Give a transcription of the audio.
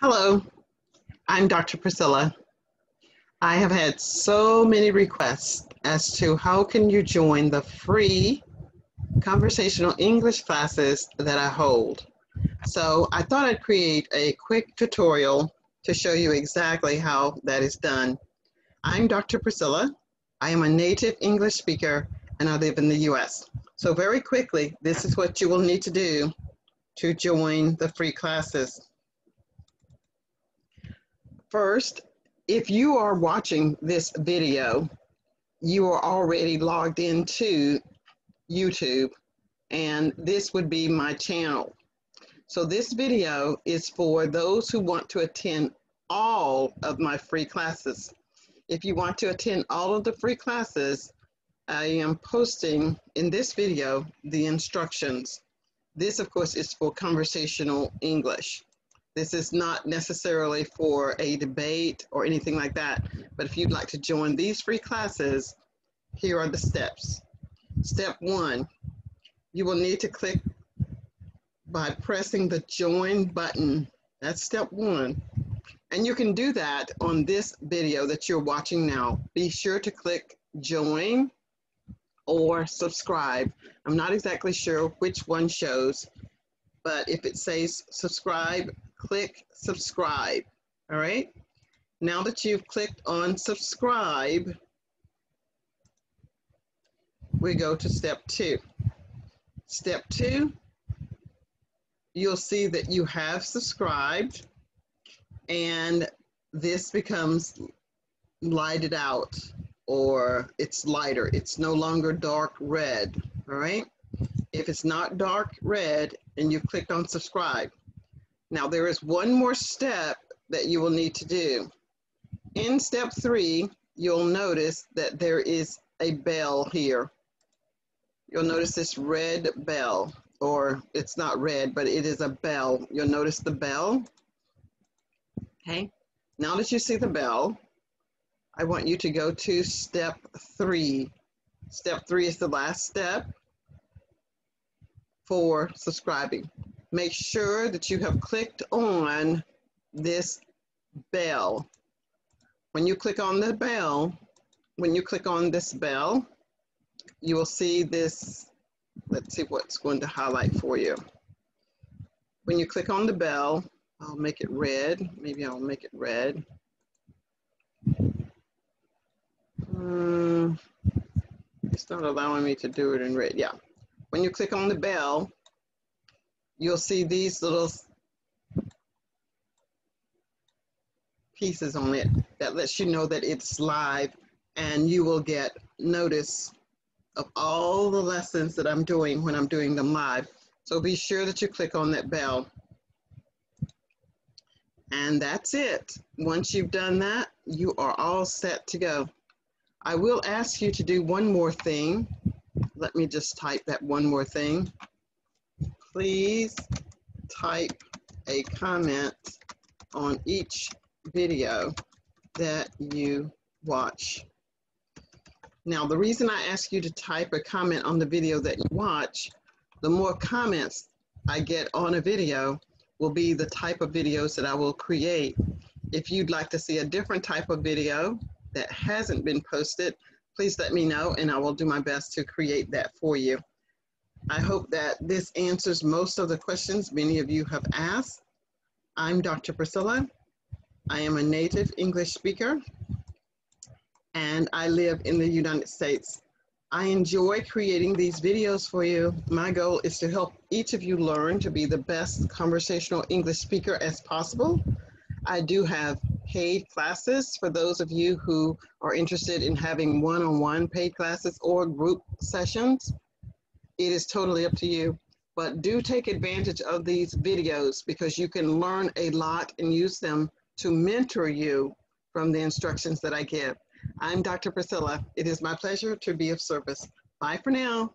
Hello, I'm Dr. Priscilla. I have had so many requests as to how can you join the free conversational English classes that I hold. So I thought I'd create a quick tutorial to show you exactly how that is done. I'm Dr. Priscilla. I am a native English speaker and I live in the US. So very quickly, this is what you will need to do to join the free classes. First, if you are watching this video, you are already logged into YouTube, and this would be my channel. So this video is for those who want to attend all of my free classes. If you want to attend all of the free classes, I am posting in this video the instructions. This, of course, is for conversational English. This is not necessarily for a debate or anything like that, but if you'd like to join these free classes, here are the steps. Step one, you will need to click by pressing the join button. That's step one. And you can do that on this video that you're watching now. Be sure to click join or subscribe. I'm not exactly sure which one shows, but if it says subscribe, click subscribe, all right? Now that you've clicked on subscribe, we go to step two. Step two, you'll see that you have subscribed and this becomes lighted out, or it's lighter. It's no longer dark red, all right? If it's not dark red and you've clicked on subscribe. Now there is one more step that you will need to do. In step three, you'll notice that there is a bell here. You'll notice this red bell, or it's not red, but it is a bell. You'll notice the bell. Okay, now that you see the bell, I want you to go to step three. Step three is the last step for subscribing. Make sure that you have clicked on this bell. When you click on the bell, you will see this. Let's see what's going to highlight for you. When you click on the bell, I'll make it red. Maybe I'll make it red. It's not allowing me to do it in red. Yeah. When you click on the bell, you'll see these little pieces on it that lets you know that it's live, and you will get notice of all the lessons that I'm doing when I'm doing them live. So be sure that you click on that bell. And that's it. Once you've done that, you are all set to go. I will ask you to do one more thing. Let me just type that one more thing. Please type a comment on each video that you watch. Now, the reason I ask you to type a comment on the video that you watch, the more comments I get on a video will be the type of videos that I will create. If you'd like to see a different type of video that hasn't been posted, please let me know and I will do my best to create that for you. I hope that this answers most of the questions many of you have asked. I'm Dr. Priscilla. I am a native English speaker and I live in the United States. I enjoy creating these videos for you. My goal is to help each of you learn to be the best conversational English speaker as possible. I do have paid classes for those of you who are interested in having one-on-one paid classes or group sessions. It is totally up to you, but do take advantage of these videos because you can learn a lot and use them to mentor you from the instructions that I give. I'm Dr. Priscilla. It is my pleasure to be of service. Bye for now.